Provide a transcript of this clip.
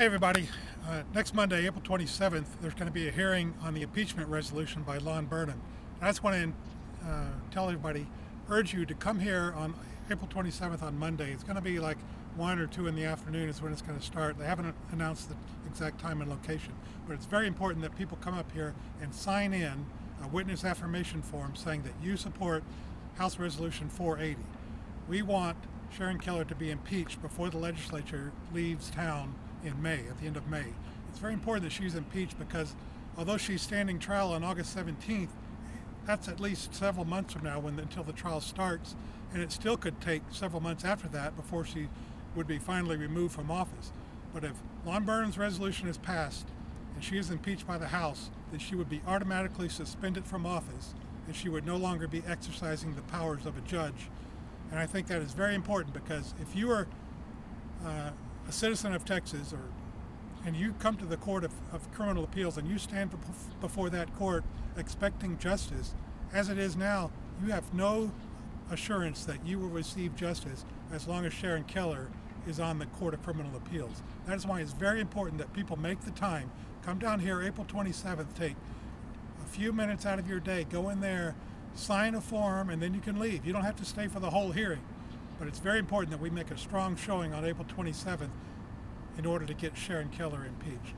Hey everybody, next Monday, April 27th, there's going to be a hearing on the impeachment resolution by Lon Burnam. And I just want to tell everybody, urge you to come here on April 27th on Monday. It's going to be like 1 or 2 in the afternoon is when it's going to start. They haven't announced the exact time and location, but it's very important that people come up here and sign in a witness affirmation form saying that you support House Resolution 480. We want Sharon Keller to be impeached before the legislature leaves town in May, at the end of May. It's very important that she's impeached because although she's standing trial on August 17th, that's at least several months from now until the trial starts, and it still could take several months after that before she would be finally removed from office. But if Lon Burnam's resolution is passed and she is impeached by the House, then she would be automatically suspended from office and she would no longer be exercising the powers of a judge. And I think that is very important, because if you are a citizen of Texas and you come to the Court of Criminal Appeals and you stand before that court expecting justice, as it is now, you have no assurance that you will receive justice as long as Sharon Keller is on the Court of Criminal Appeals. That is why it's very important that people make the time. Come down here April 27th, take a few minutes out of your day, go in there, sign a form, and then you can leave. You don't have to stay for the whole hearing. But it's very important that we make a strong showing on April 27th in order to get Sharon Keller impeached.